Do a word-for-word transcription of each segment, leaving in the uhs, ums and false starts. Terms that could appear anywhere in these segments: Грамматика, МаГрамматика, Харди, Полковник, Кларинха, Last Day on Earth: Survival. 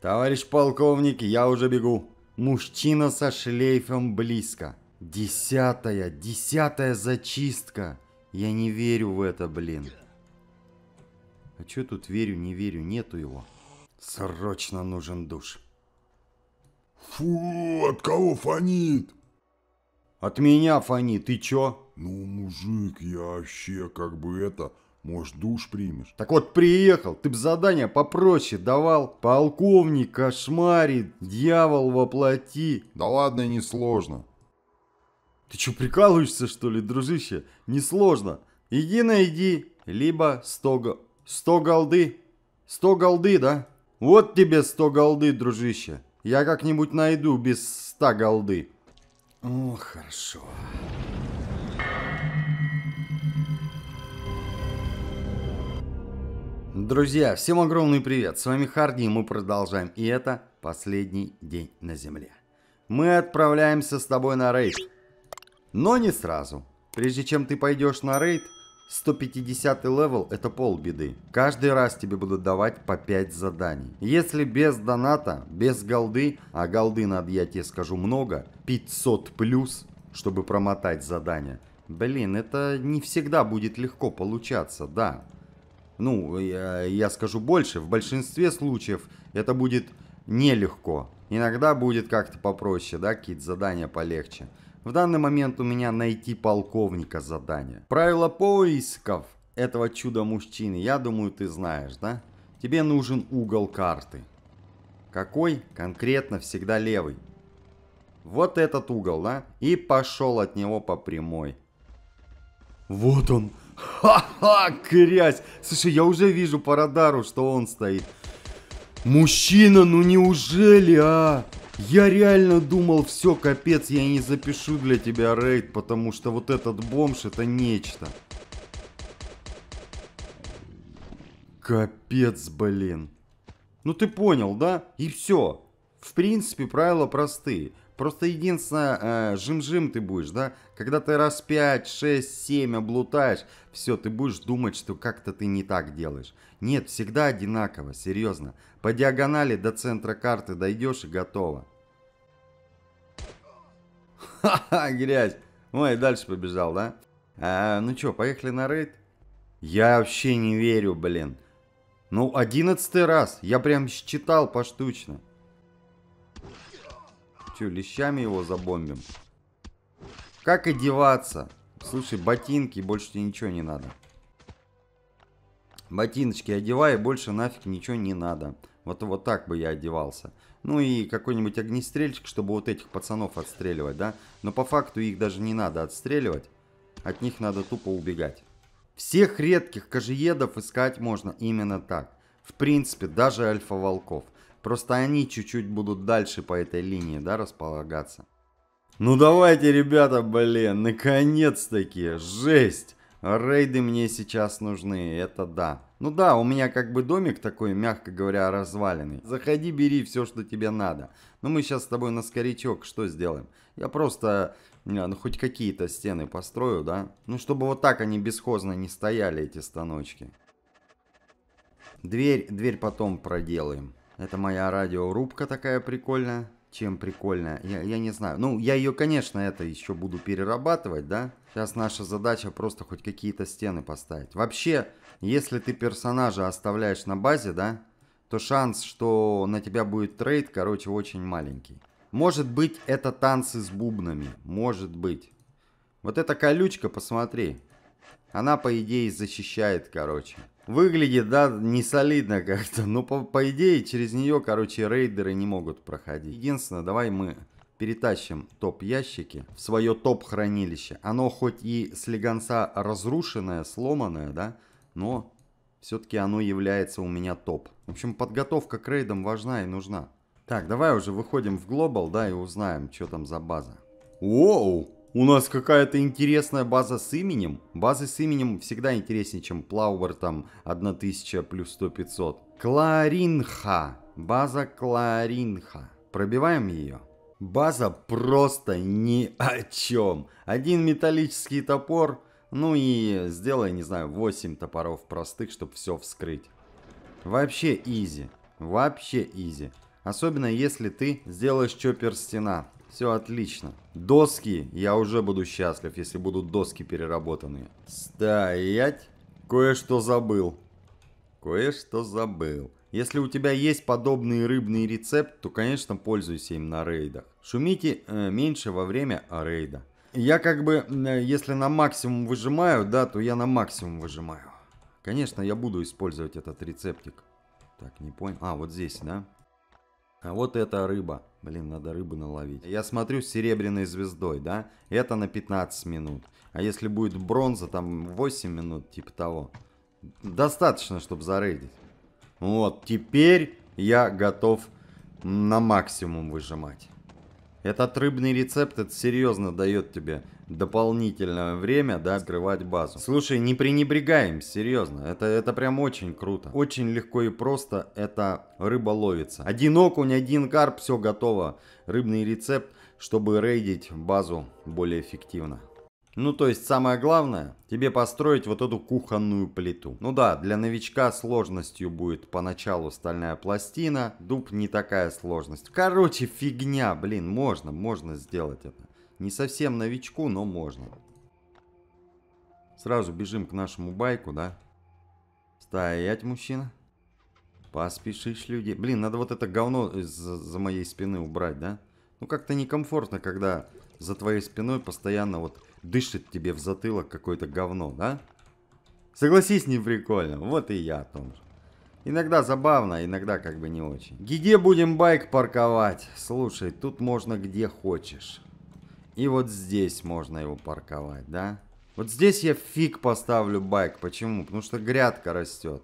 «Товарищ полковник, я уже бегу!» Мужчина со шлейфом близко. Десятая, десятая зачистка. Я не верю в это, блин. А чё тут верю, не верю, нету его. Срочно нужен душ. Фу, от кого фонит? От меня фонит, ты чё? Ну, мужик, я вообще как бы это... Может, душ примешь? Так вот, приехал. Ты б задание попроще давал. Полковник кошмарит. Дьявол воплоти. Да ладно, не сложно. Ты чё, прикалываешься, что ли, дружище? Не сложно. Иди найди. Либо сто... сто голды. Сто голды, да? Вот тебе сто голды, дружище. Я как-нибудь найду без ста голды. О, хорошо. Друзья, всем огромный привет! С вами Харди, и мы продолжаем. И это последний день на земле. Мы отправляемся с тобой на рейд. Но не сразу. Прежде чем ты пойдешь на рейд, сто пятидесятый левел это полбеды. Каждый раз тебе будут давать по пять заданий. Если без доната, без голды, а голды надо, я тебе скажу, много, пятьсот плюс, чтобы промотать задание. Блин, это не всегда будет легко получаться, да. Ну, я, я скажу больше, в большинстве случаев это будет нелегко. Иногда будет как-то попроще, да, какие-то задания полегче. В данный момент у меня найти полковника задание. Правила поисков этого чудо-мужчины, я думаю, ты знаешь, да? Тебе нужен угол карты. Какой? Конкретно всегда левый. Вот этот угол, да? И пошел от него по прямой. Вот он! Ха-ха, грязь! Слушай, я уже вижу по радару, что он стоит. Мужчина, ну неужели, а? Я реально думал, все, капец, я не запишу для тебя рейд, потому что вот этот бомж, это нечто. Капец, блин. Ну ты понял, да? И все. В принципе, правила простые. Просто единственное, э, жим-жим ты будешь, да? Когда ты раз пять, шесть, семь облутаешь, все, ты будешь думать, что как-то ты не так делаешь. Нет, всегда одинаково, серьезно. По диагонали до центра карты дойдешь и готово. Ха-ха, грязь. Ой, дальше побежал, да? А, ну что, поехали на рейд? Я вообще не верю, блин. Ну, одиннадцатый раз. Я прям считал поштучно. Лещами его забомбим. Как одеваться? Слушай, ботинки, больше тебе ничего не надо. Ботиночки одевай, больше нафиг ничего не надо. Вот, вот так бы я одевался. Ну и какой-нибудь огнестрельчик, чтобы вот этих пацанов отстреливать, да? Но по факту их даже не надо отстреливать. От них надо тупо убегать. Всех редких кожеедов искать можно именно так. В принципе, даже альфа-волков. Просто они чуть-чуть будут дальше по этой линии, да, располагаться. Ну давайте, ребята, блин, наконец-таки, жесть. Рейды мне сейчас нужны, это да. Ну да, у меня как бы домик такой, мягко говоря, разваленный. Заходи, бери все, что тебе надо. Но мы сейчас с тобой на скорячок что сделаем? Я просто, ну хоть какие-то стены построю, да? Ну чтобы вот так они бесхозно не стояли, эти станочки. Дверь, дверь потом проделаем. Это моя радиорубка такая прикольная. Чем прикольная? Я, я не знаю. Ну, я ее, конечно, это еще буду перерабатывать, да? Сейчас наша задача просто хоть какие-то стены поставить. Вообще, если ты персонажа оставляешь на базе, да, то шанс, что на тебя будет трейд, короче, очень маленький. Может быть, это танцы с бубнами. Может быть. Вот эта колючка, посмотри. Она, по идее, защищает, короче. Выглядит, да, не солидно как-то, но по, по идее через нее, короче, рейдеры не могут проходить. Единственное, давай мы перетащим топ-ящики в свое топ-хранилище. Оно хоть и слегонца разрушенное, сломанное, да, но все-таки оно является у меня топ. В общем, подготовка к рейдам важна и нужна. Так, давай уже выходим в глобал, да, и узнаем, что там за база. Воу! У нас какая-то интересная база с именем. Базы с именем всегда интереснее, чем Плауэр там тысяча плюс сто пятьсот. Кларинха. База Кларинха. Пробиваем ее. База просто ни о чем. Один металлический топор. Ну и сделай, не знаю, восемь топоров простых, чтобы все вскрыть. Вообще изи. Вообще изи. Особенно если ты сделаешь чоппер стена. Все отлично. Доски, я уже буду счастлив, если будут доски переработанные. Стоять. Кое-что забыл. Кое-что забыл. Если у тебя есть подобный рыбный рецепт, то, конечно, пользуйся им на рейдах. Шумите э, меньше во время рейда. Я как бы, э, если на максимум выжимаю, да, то я на максимум выжимаю. Конечно, я буду использовать этот рецептик. Так, не понял. А, вот здесь, да? А вот это рыба. Блин, надо рыбу наловить. Я смотрю с серебряной звездой, да? Это на пятнадцать минут. А если будет бронза, там восемь минут, типа того. Достаточно, чтобы зарейдить. Вот, теперь я готов на максимум выжимать. Этот рыбный рецепт, это серьезно дает тебе дополнительное время, да, скрывать базу. Слушай, не пренебрегаем, серьезно. Это, это прям очень круто. Очень легко и просто эта рыба ловится. Один окунь, один карп, все готово. Рыбный рецепт, чтобы рейдить базу более эффективно. Ну, то есть, самое главное, тебе построить вот эту кухонную плиту. Ну да, для новичка сложностью будет поначалу стальная пластина, дуб не такая сложность. Короче, фигня, блин, можно, можно сделать это. Не совсем новичку, но можно. Сразу бежим к нашему байку, да? Стоять, мужчина. Поспешишь, люди. Блин, надо вот это говно из-за моей спины убрать, да? Ну, как-то некомфортно, когда за твоей спиной постоянно вот... дышит тебе в затылок какое-то говно, да? Согласись, не прикольно. Вот и я о том же. Иногда забавно, иногда как бы не очень. Где будем байк парковать? Слушай, тут можно где хочешь. И вот здесь можно его парковать, да? Вот здесь я фиг поставлю байк. Почему? Потому что грядка растет.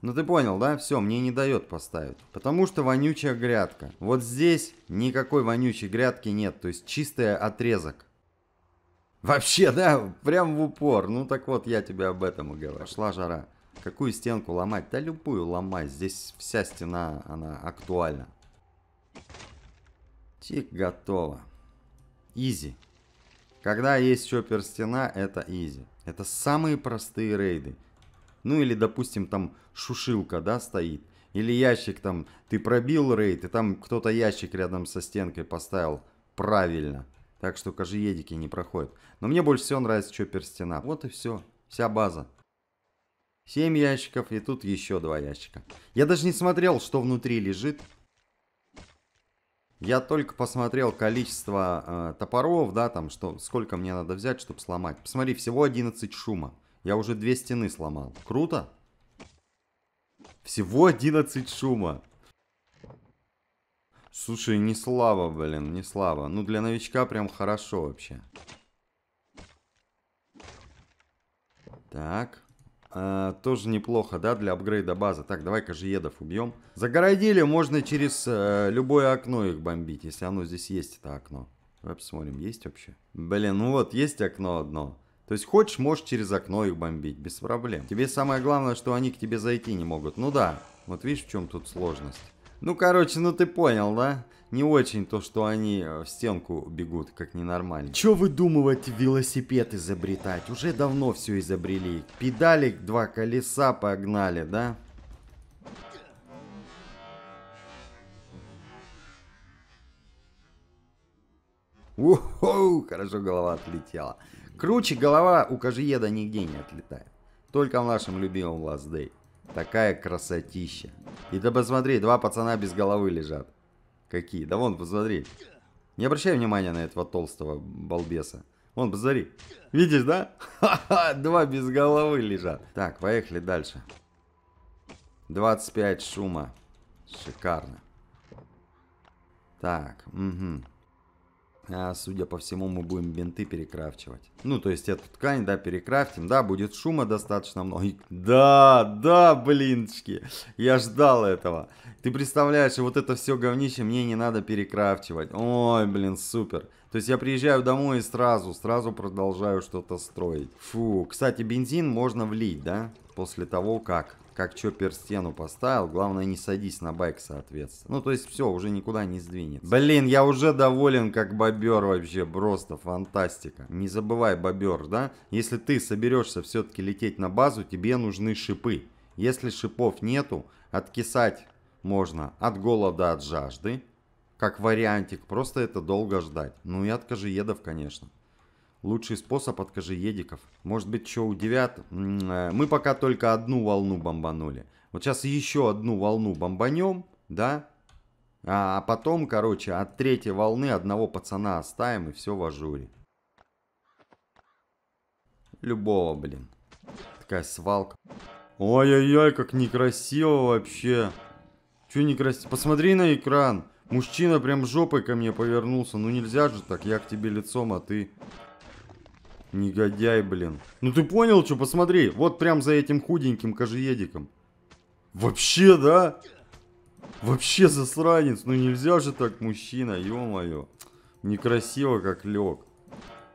Ну ты понял, да? Все, мне не дает поставить. Потому что вонючая грядка. Вот здесь никакой вонючей грядки нет. То есть чистый отрезок. Вообще, да? Прям в упор. Ну так вот, я тебе об этом и говорю. Пошла жара. Какую стенку ломать? Да любую ломать. Здесь вся стена, она актуальна. Тик, готово. Изи. Когда есть чоппер стена, это изи. Это самые простые рейды. Ну или, допустим, там шушилка, да, стоит. Или ящик там, ты пробил рейд, и там кто-то ящик рядом со стенкой поставил правильно. Так что кожиедики не проходят. Но мне больше всего нравится чоппер стена. Вот и все, вся база. семь ящиков, и тут еще два ящика. Я даже не смотрел, что внутри лежит. Я только посмотрел количество э, топоров, да, там, что, сколько мне надо взять, чтобы сломать. Посмотри, всего одиннадцать шума. Я уже две стены сломал. Круто? Всего одиннадцать шума. Слушай, не слабо, блин, не слабо. Ну, для новичка прям хорошо вообще. Так. А, тоже неплохо, да, для апгрейда базы. Так, давай кожиедов убьем. Загородили, можно через э, любое окно их бомбить, если оно здесь есть, это окно. Давай посмотрим, есть вообще? Блин, ну вот, есть окно одно. То есть, хочешь, можешь через окно их бомбить, без проблем. Тебе самое главное, что они к тебе зайти не могут. Ну да, вот видишь, в чем тут сложность. Ну, короче, ну ты понял, да? Не очень то, что они в стенку бегут, как ненормально. Че выдумывать велосипед изобретать? Уже давно все изобрели. Педалик, два колеса погнали, да? Уху, хорошо голова отлетела. Круче голова у кожиеда нигде не отлетает. Только в нашем любимом Last Day. Такая красотища. И да посмотри, два пацана без головы лежат. Какие? Да вон, посмотри. Не обращай внимания на этого толстого балбеса. Вон, посмотри. Видишь, да? Ха-ха, два без головы лежат. Так, поехали дальше. двадцать пять шума. Шикарно. Так, угу. А, судя по всему, мы будем бинты перекрафчивать. Ну, то есть, эту ткань, да, перекрафтим. Да, будет шума достаточно много. Да, да, блинчики. Я ждал этого. Ты представляешь, вот это все говнище мне не надо перекрафчивать. Ой, блин, супер. То есть, я приезжаю домой и сразу, сразу продолжаю что-то строить. Фу, кстати, бензин можно влить, да? После того, как... Как чоппер стену поставил, главное не садись на байк, соответственно. Ну, то есть все, уже никуда не сдвинется. Блин, я уже доволен как бобер вообще, просто фантастика. Не забывай, бобер, да? Если ты соберешься все-таки лететь на базу, тебе нужны шипы. Если шипов нету, откисать можно от голода, от жажды. Как вариантик, просто это долго ждать. Ну и от кожиедов, конечно. Лучший способ от кожиедиков. Может быть, что удивят. Мы пока только одну волну бомбанули. Вот сейчас еще одну волну бомбанем, да? А потом, короче, от третьей волны одного пацана оставим, и все в ажуре. Любого, блин. Такая свалка. Ой-ой-ой, как некрасиво вообще. Че некрасиво? Посмотри на экран. Мужчина прям жопой ко мне повернулся. Ну нельзя же так, я к тебе лицом, а ты... Негодяй, блин. Ну ты понял, что? Посмотри. Вот прям за этим худеньким кожиедиком. Вообще, да? Вообще засранец. Ну нельзя же так, мужчина, ё-моё. Некрасиво как лег.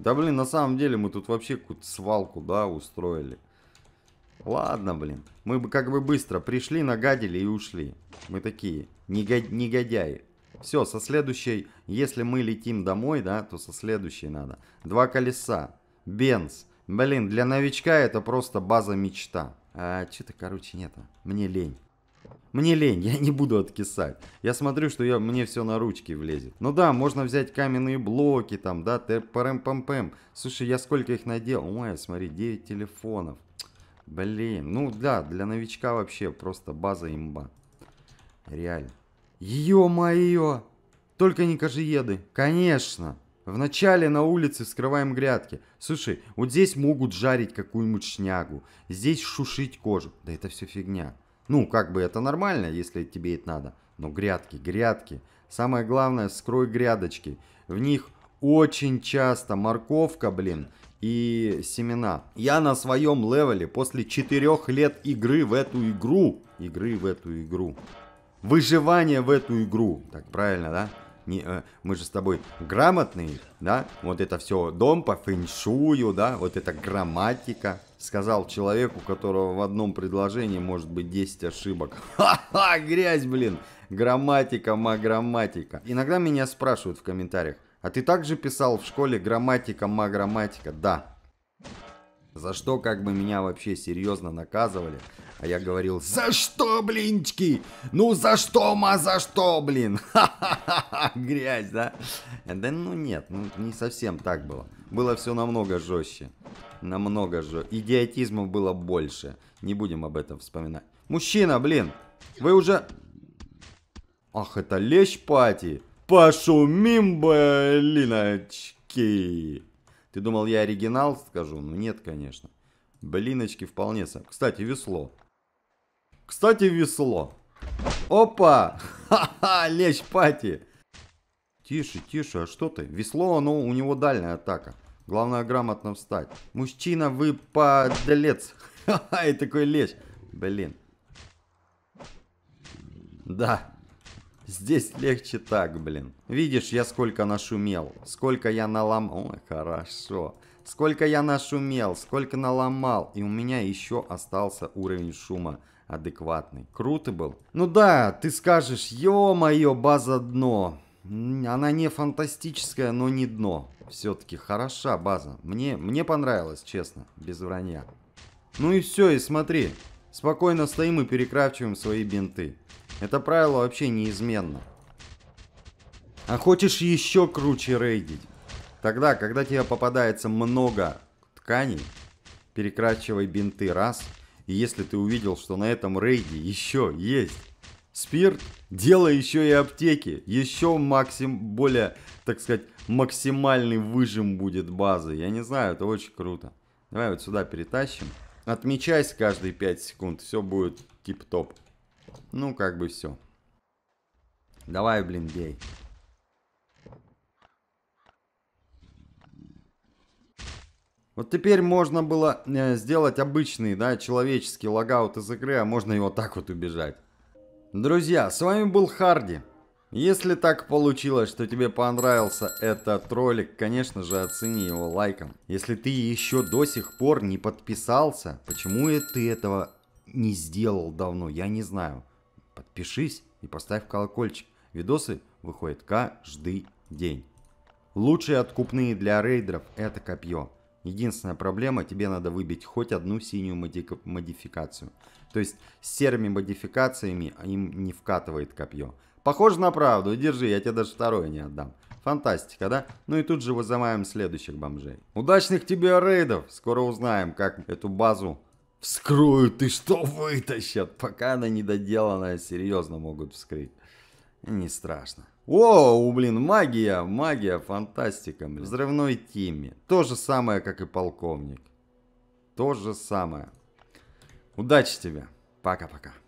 Да, блин, на самом деле мы тут вообще какую-то свалку, да, устроили. Ладно, блин. Мы бы как бы быстро пришли, нагадили и ушли. Мы такие негодяи. Все, со следующей, если мы летим домой, да, то со следующей надо. Два колеса. Бенз. Блин, для новичка это просто база мечта. А, что-то, короче, нет. Мне лень. Мне лень, я не буду откисать. Я смотрю, что я, мне все на ручки влезет. Ну да, можно взять каменные блоки там, да, тэп-парэм-пам-пэм. Слушай, я сколько их надел? Ой, смотри, девять телефонов. Блин, ну да, для новичка вообще просто база имба. Реально. Ё-моё! Только не кожиеды. Конечно. Вначале на улице вскрываем грядки. Слушай, вот здесь могут жарить какую-нибудь шнягу. Здесь шушить кожу. Да это все фигня. Ну, как бы это нормально, если тебе это надо. Но грядки, грядки. Самое главное, вскрой грядочки. В них очень часто морковка, блин, и семена. Я на своем левеле после четырёх лет игры в эту игру. Игры в эту игру. Выживание в эту игру. Так, правильно, да? Не, э, мы же с тобой грамотные, да? Вот это все дом по фэншую, да? Вот это грамматика. Сказал человеку, у которого в одном предложении может быть десять ошибок. Ха-ха, грязь, блин. Грамматика, ма грамматика. Иногда меня спрашивают в комментариях. А ты также писал в школе грамматика, ма грамматика? Да. За что как бы меня вообще серьезно наказывали. А я говорил, за что, блинчики? Ну за что, ма, за что, блин? Ха-ха-ха, грязь, да? Да ну нет, ну не совсем так было. Было все намного жестче. Намного жестче. Идиотизма было больше. Не будем об этом вспоминать. Мужчина, блин, вы уже... Ах, это лещ-пати. Пошумим, блиночки. Ты думал, я оригинал скажу? Ну нет, конечно. Блиночки вполне сам. Кстати, весло. Кстати, весло. Опа! Ха-ха, лещ-пати. Тише, тише, а что ты? Весло, оно, у него дальняя атака. Главное грамотно встать. Мужчина, вы подлец. Ха-ха, и такой лещ. Блин. Да. Здесь легче так, блин. Видишь, я сколько нашумел. Сколько я наломал. Ой, хорошо. Сколько я нашумел, сколько наломал. И у меня еще остался уровень шума адекватный. Круто был. Ну да, ты скажешь, ё-моё, база дно. Она не фантастическая, но не дно. Все-таки хороша база. Мне, мне понравилось, честно, без вранья. Ну и все, и смотри. Спокойно стоим и перекрафчиваем свои бинты. Это правило вообще неизменно. А хочешь еще круче рейдить? Тогда, когда тебе попадается много тканей, перекрафчивай бинты раз. И если ты увидел, что на этом рейде еще есть спирт, делай еще и аптеки. Еще максим, более, так сказать, максимальный выжим будет базы. Я не знаю, это очень круто. Давай вот сюда перетащим. Отмечайся каждые пять секунд. Все будет тип-топ. Ну, как бы все. Давай, блин, бей. Вот теперь можно было э, сделать обычный, да, человеческий логаут из игры, а можно его так вот убежать. Друзья, с вами был Харди. Если так получилось, что тебе понравился этот ролик, конечно же, оцени его лайком. Если ты еще до сих пор не подписался, почему ты этого не сделал давно, я не знаю. Подпишись и поставь колокольчик. Видосы выходят каждый день. Лучшие откупные для рейдеров — это копье. Единственная проблема, тебе надо выбить хоть одну синюю модификацию. То есть с серыми модификациями им не вкатывает копье. Похоже на правду, держи, я тебе даже второе не отдам. Фантастика, да? Ну и тут же вызываем следующих бомжей. Удачных тебе рейдов! Скоро узнаем, как эту базу вскроют и что вытащат. Пока она недоделанная, серьезно могут вскрыть. Не страшно. О, блин, магия, магия, фантастика. Блин. Взрывной Тимми. То же самое, как и полковник. То же самое. Удачи тебе. Пока-пока.